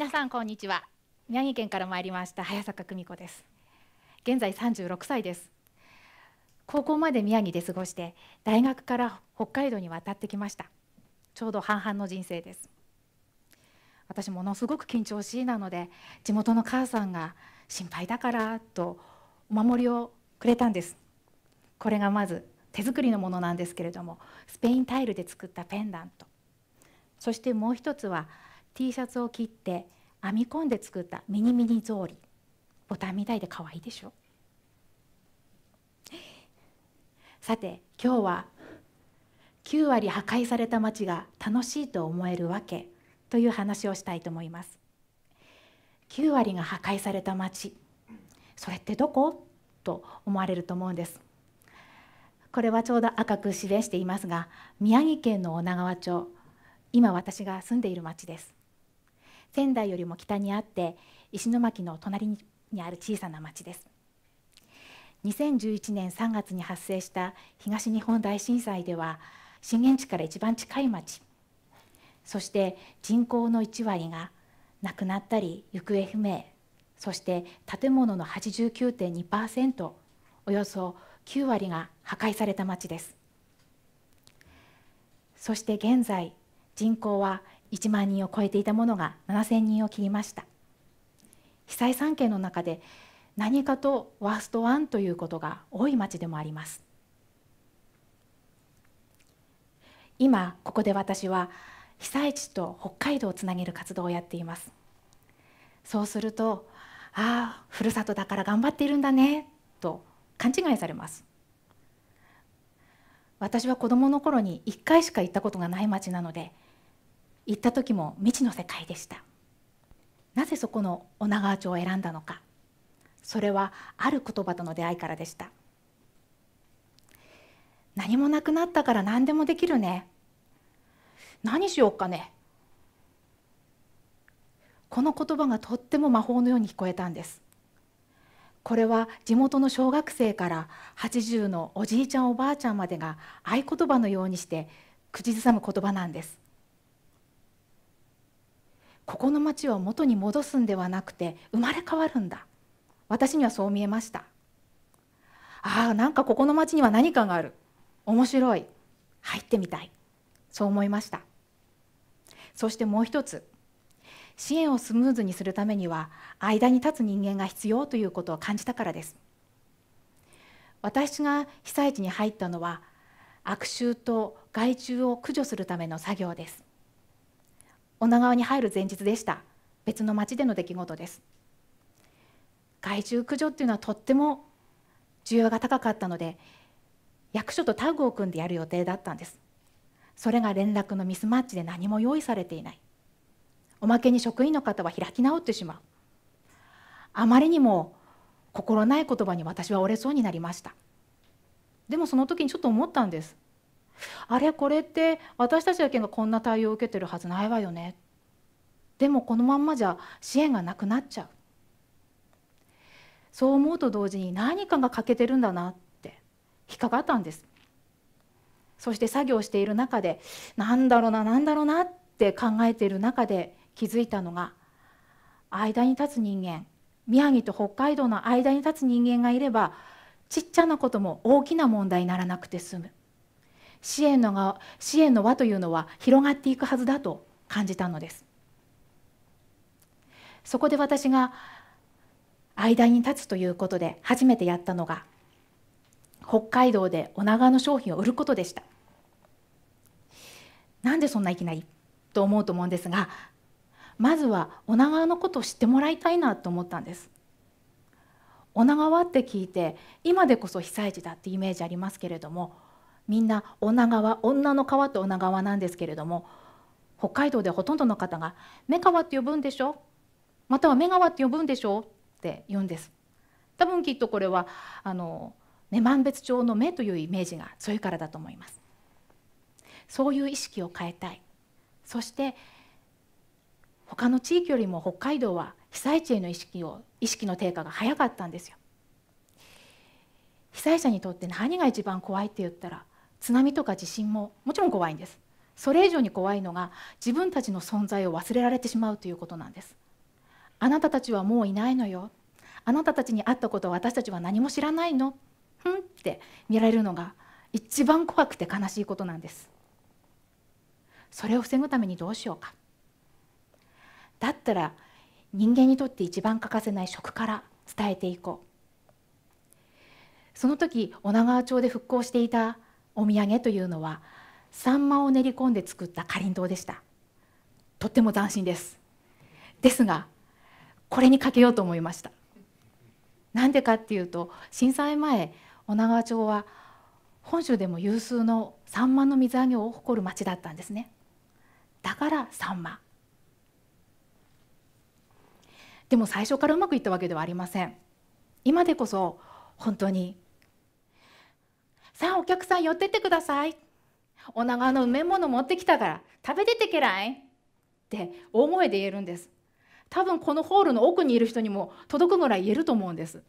皆さんこんにちは。宮城県から参りました早坂久美子です。現在36歳です。高校まで宮城で過ごして、大学から北海道に渡ってきました。ちょうど半々の人生です。私ものすごく緊張しいなので、地元の母さんが心配だからとお守りをくれたんです。これがまず手作りのものなんですけれども、スペインタイルで作ったペンダント。そしてもう一つは T シャツを切って編み込んで作ったミニ草履。ボタンみたいで可愛いでしょ。さて今日は9割破壊された街が楽しいと思えるわけという話をしたいと思います。9割が破壊された街、それってどこ？と思われると思うんです。これはちょうど赤く示していますが、宮城県の女川町、今私が住んでいる町です。仙台よりも北にあって石巻の隣にある小さな町です。2011年3月に発生した東日本大震災では、震源地から一番近い町、そして人口の1割が亡くなったり行方不明、そして建物の 89.2%、 およそ9割が破壊された町です。そして現在人口は1万人を超えていたものが7000人を切りました。被災3県の中で何かとワースト1ということが多い町でもあります。今ここで私は被災地と北海道をつなげる活動をやっています。そうすると、ああふるさとだから頑張っているんだねと勘違いされます。私は子どもの頃に1回しか行ったことがない町なので、行った時も未知の世界でした。なぜそこの女川町を選んだのか。それはある言葉との出会いからでした。何もなくなったから何でもできるね。何しようかね。この言葉がとっても魔法のように聞こえたんです。これは地元の小学生から80のおじいちゃんおばあちゃんまでが合言葉のようにして口ずさむ言葉なんです。ここの町は元に戻すんではなくて生まれ変わるんだ。私にはそう見えました。ああ、なんかここの町には何かがある。面白い。入ってみたい。そう思いました。そしてもう一つ、支援をスムーズにするためには間に立つ人間が必要ということを感じたからです。私が被災地に入ったのは悪臭と害虫を駆除するための作業です。女川に入る前日でした。別の町での出来事です。害虫駆除っていうのはとっても需要が高かったので、役所とタッグを組んでやる予定だったんです。それが連絡のミスマッチで何も用意されていない。おまけに職員の方は開き直ってしまう。あまりにも心ない言葉に私は折れそうになりました。でもその時にちょっと思ったんです。あれ、これって私たちだけがこんな対応を受けてるはずないわよね。でもこのまんまじゃ支援がなくなっちゃう。そう思うと同時に何かが欠けてるんだなって引っかかったんです。そして作業している中でなんだろうなって考えている中で気づいたのが、間に立つ人間、宮城と北海道の間に立つ人間がいればちっちゃなことも大きな問題にならなくて済む。支援の輪というのは広がっていくはずだと感じたのです。そこで私が間に立つということで初めてやったのが、北海道で女川の商品を売ることでした。なんでそんないきなりと思うと思うんですが、まずは女川のことを知ってもらいたいなと思ったんです。女川って聞いて今でこそ被災地だってイメージありますけれども、みんな女川、女の川と女川なんですけれども、北海道でほとんどの方が目川って呼ぶんでしょ、または目川って呼ぶんでしょって言うんです。多分きっとこれは女満別町の目というイメージが強いからだと思います。そういう意識を変えたい。そして他の地域よりも北海道は被災地への意識の低下が早かったんですよ。被災者にとって何が一番怖いって言ったら、津波とか地震ももちろん怖いんです。それ以上に怖いのが自分たちの存在を忘れられてしまうということなんです。あなたたちはもういないのよ。あなたたちに会ったことを私たちは何も知らないの。ふんって見られるのが一番怖くて悲しいことなんです。それを防ぐためにどうしようか。だったら人間にとって一番欠かせない食から伝えていこう。その時女川町で復興していたお土産というのはサンマを練り込んで作ったかりんとうでした。とっても斬新です。ですがこれにかけようと思いました。なんでかっていうと震災前女川町は本州でも有数のサンマの水揚げを誇る町だったんですね。だからサンマ。でも最初からうまくいったわけではありません。今でこそ本当に「さあお客さん寄ってってください。女川の梅物持ってきたから食べてってけらい」って大声で言えるんです。多分このホールの奥にいる人にも届くぐらい言えると思うんです。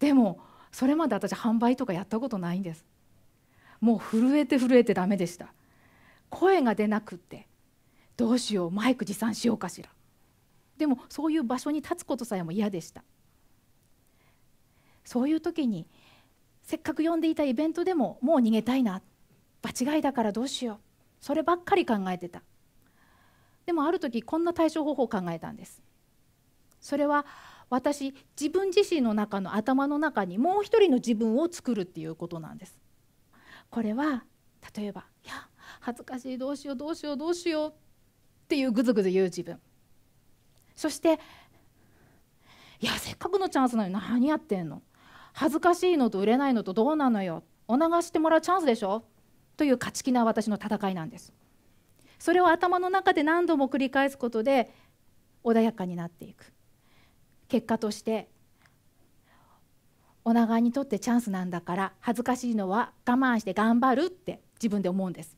でもそれまで私販売とかやったことないんです。もう震えてダメでした。声が出なくって、どうしよう、マイク持参しようかしら。でもそういう場所に立つことさえも嫌でした。そういう時にせっかく呼んでいたイベントでももう逃げたいな、場違いだからどうしよう、そればっかり考えてた。でもある時こんな対処方法を考えたんです。それは私自分自身の中の頭の中にもう一人の自分を作るっていうことなんです。これは例えば「いや恥ずかしい、どうしようどうしようどうしよう」っていうぐずぐず言う自分。そして「いやせっかくのチャンスなのに何やってんの、恥ずかしいのと売れないのとどうなのよ、お流してもらうチャンスでしょ」という勝ち気な私の戦いなんです。それを頭の中で何度も繰り返すことで穏やかになっていく。結果として女川にとってチャンスなんだから恥ずかしいのは我慢して頑張るって自分で思うんです。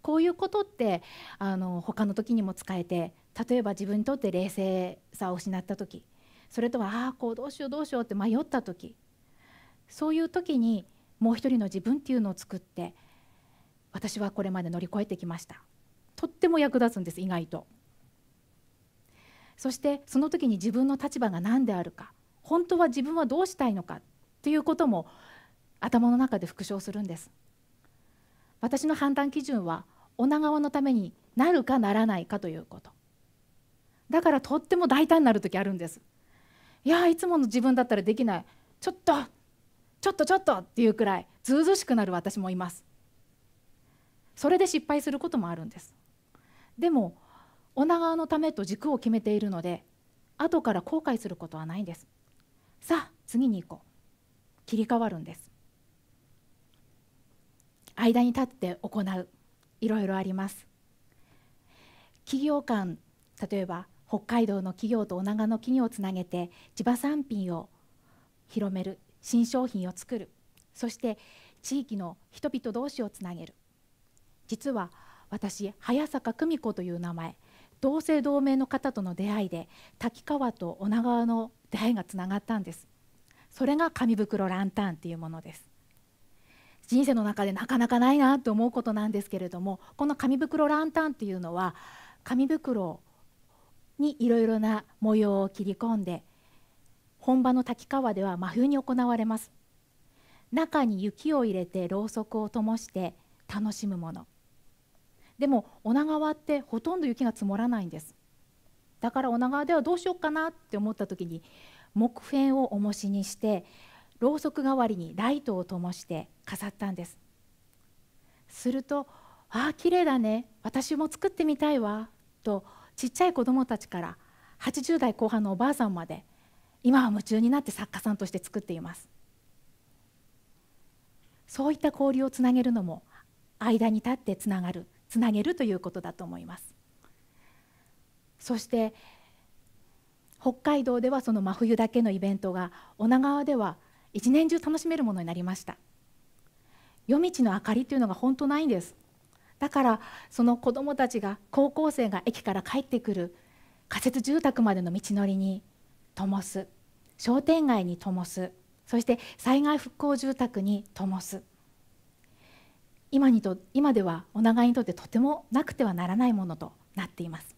こういうことって他の時にも使えて、例えば自分にとって冷静さを失った時、それとはああこうどうしようどうしようって迷った時、そういう時にもう一人の自分っていうのを作って。私はこれまで乗り越えてきました。とっても役立つんです、意外と。そしてその時に自分の立場が何であるか、本当は自分はどうしたいのかっていうことも頭の中で復唱するんです。私の判断基準は女川のためになるかならないかということだから、とっても大胆になる時あるんです。いやいつもの自分だったらできない、ちょっとっていうくらいずうずしくなる私もいます。それで失敗することもあるんです。でも女川のためと軸を決めているので、後から後悔することはないんです。さあ次に行こう、切り替わるんです。間に立って行う、いろいろあります。企業間、例えば北海道の企業と女川の企業をつなげて地場産品を広める、新商品を作る、そして地域の人々同士をつなげる。実は私、早坂久美子という名前、同姓同名の方との出会いで滝川と女川の出会いがつながったんです。それが紙袋ランタンっていうものです。人生の中でなかなかないなと思うことなんですけれども、この紙袋ランタンっていうのは紙袋にいろいろな模様を切り込んで、本場の滝川では真冬に行われます。中に雪を入れてろうそくを灯して楽しむもの。でも女川ってほとんど雪が積もらないんです。だから女川ではどうしようかなって思った時に、木片を重しにしてろうそく代わりにライトを灯して飾ったんです。すると「ああ綺麗だね、私も作ってみたいわ」とちっちゃい子どもたちから80代後半のおばあさんまで、今は夢中になって作家さんとして作っています。そういった交流をつなげるのも間に立ってつなげるということだと思います。そして北海道ではその真冬だけのイベントが、女川では一年中楽しめるものになりました。夜道の明かりというのが本当ないんです。だからその子どもたちが、高校生が駅から帰ってくる仮設住宅までの道のりに灯す、商店街に灯す、そして災害復興住宅に灯す。今では女川にとってとてもなくてはならないものとなっています。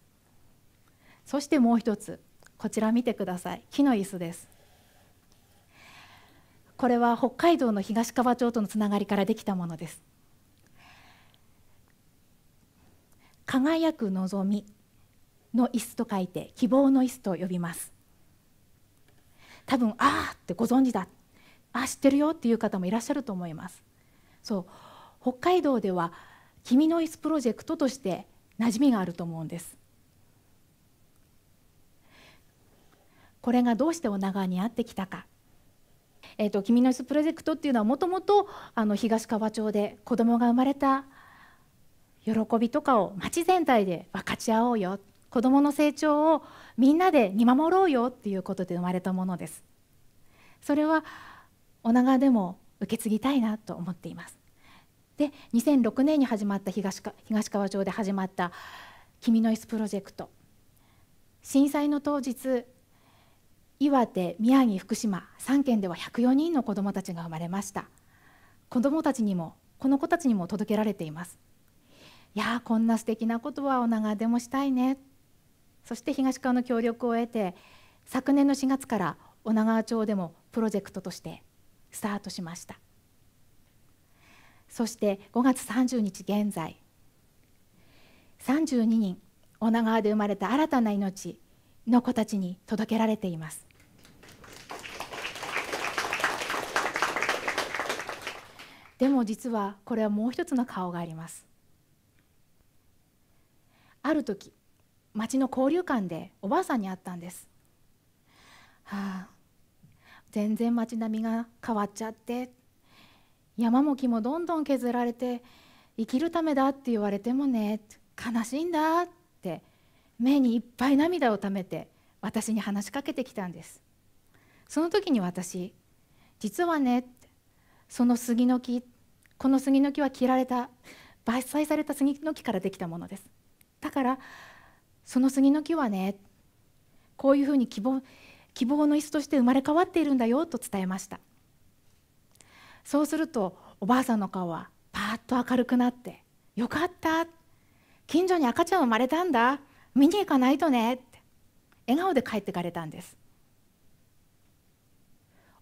そしてもう一つ、こちら見てください。木の椅子です。これは北海道の東川町とのつながりからできたものです。輝く望みの椅子と書いて希望の椅子と呼びます。多分あーってご存知だ、あ、知ってるよっていう方もいらっしゃると思います。そう、北海道では君の椅子プロジェクトとして馴染みがあると思うんです。これがどうして女川にやってきたか。君の椅子プロジェクトっていうのはもともと東川町で子どもが生まれた喜びとかを町全体で分かち合おうよ、子どもの成長をみんなで見守ろうよっていうことで生まれたものです。それは女川でも受け継ぎたいなと思っています。で、2006年に始まった東川町で始まった君の椅子プロジェクト、震災の当日岩手、宮城、福島3県では104人の子どもたちが生まれました。子どもたちにも、この子たちにも届けられています。いやー、こんな素敵なことは女川でもしたいね。そして東川の協力を得て、昨年の4月から女川町でもプロジェクトとしてスタートしました。そして5月30日現在、32人女川で生まれた新たな命の子たちに届けられています。でも実はこれはもう一つの顔があります。ある時、町の交流館でおばあさんに会ったんです。はあ、全然町並みが変わっちゃって、山も木もどんどん削られて、生きるためだって言われてもね、悲しいんだって目にいっぱい涙をためて私に話しかけてきたんです。その時に私、実はね、その杉の木、この杉の木は切られた、伐採された杉の木からできたものです。だからその杉の木はね、こういうふうに希望の椅子として生まれ変わっているんだよと伝えました。そうするとおばあさんの顔はパーッと明るくなって、よかった、近所に赤ちゃん生まれたんだ、見に行かないとねって笑顔で帰ってかれたんです。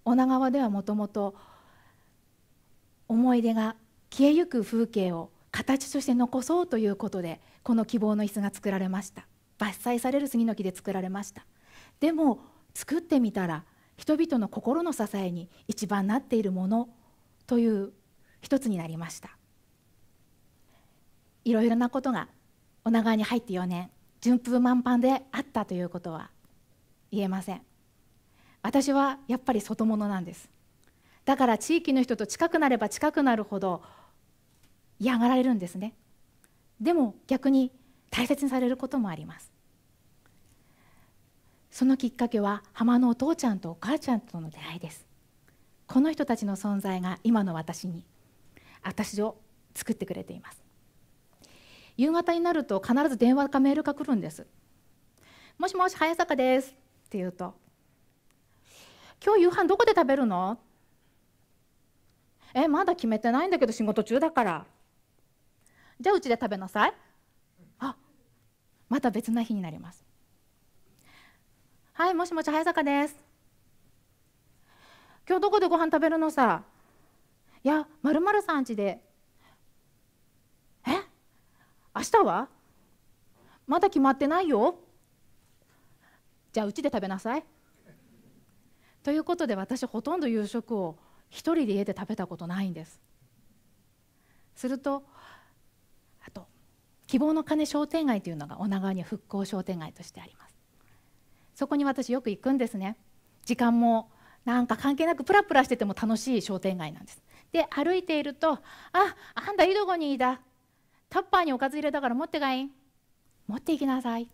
女川ではもともと思い出が消えゆく風景を形として残そうということで、この希望の椅子が作られました。伐採される杉の木で作られました。でも作ってみたら、人々の心の支えに一番なっているものという一つになりました。いろいろなことが女川に入って4年順風満帆であったということは言えません。私はやっぱり外物なんです。だから地域の人と近くなれば近くなるほど嫌がられるんですね。でも逆に大切にされることもあります。そのきっかけは浜のお父ちゃんとお母ちゃんとの出会いです。この人たちの存在が今の私を作ってくれています。夕方になると必ず電話かメールが来るんです。もしもし、早坂ですって言うと、今日夕飯どこで食べるの？まだ決めてないんだけど、仕事中だから。じゃあうちで食べなさい。あ、また別な日になります。はい、もしもし、早坂です。今日どこでご飯食べるのさ。いや、〇〇さん家で。え？明日は？まだ決まってないよ。じゃあうちで食べなさい。ということで、私ほとんど夕食を一人で家で食べたことないんです。すると、あと希望の鐘商店街というのが女川に復興商店街としてあります。そこに私よく行くんですね。時間もなんか関係なくプラプラしてても楽しい商店街なんです。で、歩いていると、あんだいどこにいだ、タッパーにおかず入れたから持ってがいん、持っていきなさい。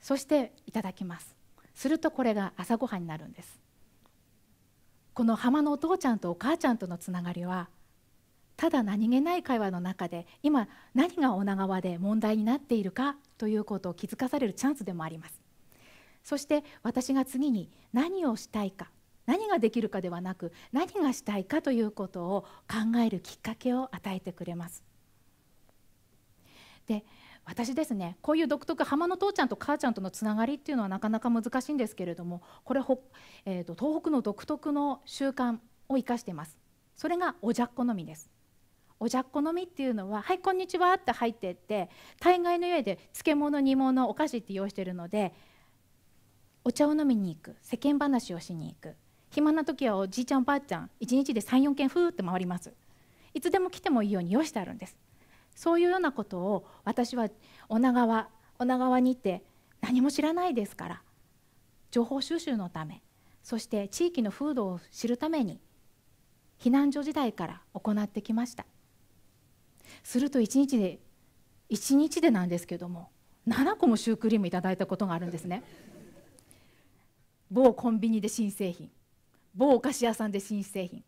そしていただきます。するとこれが朝ごはんになるんです。この浜のお父ちゃんとお母ちゃんとのつながりは、ただ何気ない会話の中で今何が女川で問題になっているかということを気づかされるチャンスでもあります。そして私が次に何をしたいか、何ができるかではなく、何がしたいかということを考えるきっかけを与えてくれます。で、私ですね、こういう独特、浜の父ちゃんと母ちゃんとのつながりっていうのはなかなか難しいんですけれども、これ、東北の独特の習慣を生かしてます。それがおじゃっこのみです。おじゃっこのみっていうのは「はいこんにちは」って入っていって、大概の家で漬物、煮物、お菓子って用意してるので、お茶を飲みに行く、世間話をしに行く、暇な時はおじいちゃんおばあちゃん1日で34軒ふーって回ります。いつでも来てもいいように用意してあるんです。そういうようなことを私は女川にて何も知らないですから、情報収集のため、そして地域の風土を知るために避難所時代から行ってきました。すると1日でなんですけども、7個もシュークリームいただいたことがあるんですね。某コンビニで新製品、某お菓子屋さんで新製品、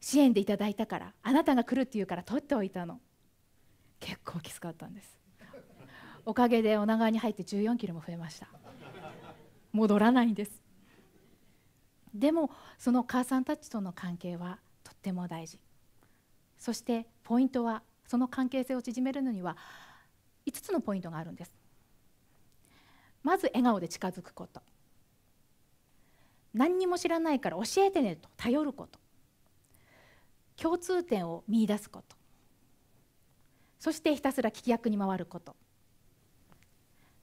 支援でいただいたから、あなたが来るっていうから取っておいたの。結構きつかったんです。おかげで女川に入って14キロも増えました。戻らないんです。でもその母さんたちとの関係はとっても大事。そしてポイントは、その関係性を縮めるのには5つのポイントがあるんです。まず笑顔で近づくこと、何にも知らないから教えてねと頼ること、共通点を見出すこと、そしてひたすら聞き役に回ること。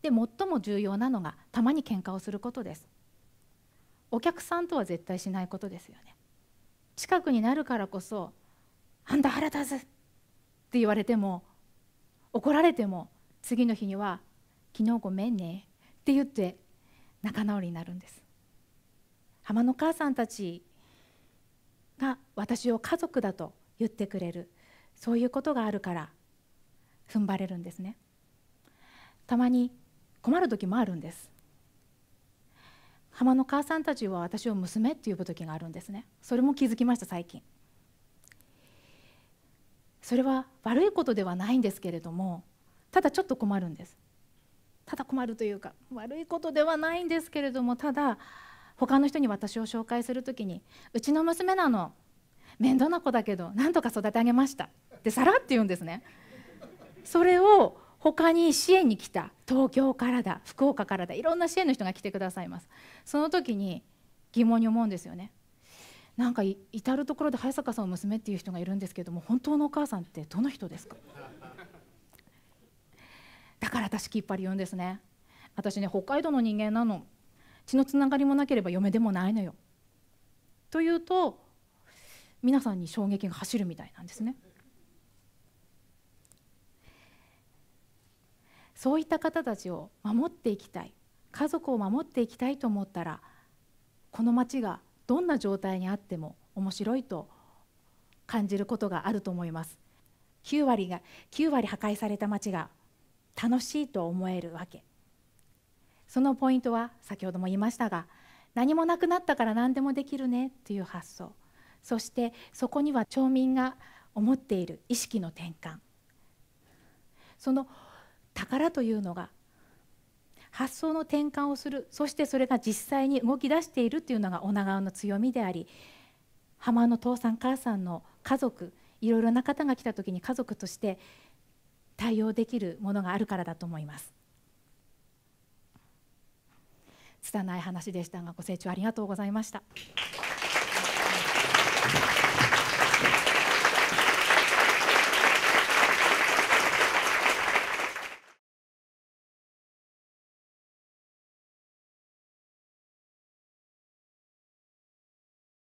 で、最も重要なのがたまに喧嘩をすることです。お客さんとは絶対しないことですよね。近くになるからこそ「あんた腹立つ!」って言われても、怒られても、次の日には「昨日ごめんね」って言って仲直りになるんです。浜の母さんたちが私を家族だと言ってくれる、そういうことがあるから踏ん張れるんですね。たまに困る時もあるんです。浜の母さんたちは私を娘って呼ぶ時があるんですね。それも気づきました、最近。それは悪いことではないんですけれども、ただちょっと困るんです。ただ困るというか、悪いことではないんですけれども、ただ他の人に私を紹介する時に「うちの娘なの、面倒な子だけどなんとか育てあげました」ってさらって言うんですね。それを他に支援に来た、東京からだ、福岡からだ、いろんな支援の人が来てくださいます。その時に疑問に思うんですよね。なんか至る所で早坂さんを娘っていう人がいるんですけども、本当のお母さんってどの人ですか？だから私きっぱり言うんですね。私ね、北海道の人間なの、血のつながりもなければ嫁でもないのよ、というと皆さんに衝撃が走るみたいなんですね。そういった方たちを守っていきたい、家族を守っていきたいと思ったら、この町がどんな状態にあっても面白いと感じることがあると思います。9割破壊された町が楽しいと思えるわけ。そのポイントは先ほども言いましたが、何もなくなったから何でもできるねという発想、そしてそこには町民が思っている意識の転換、その宝というのが発想の転換をする、そしてそれが実際に動き出しているというのが女川の強みであり、浜の父さん母さんの家族、いろいろな方が来た時に家族として対応できるものがあるからだと思います。拙い話でしたが、ご清聴ありがとうございました。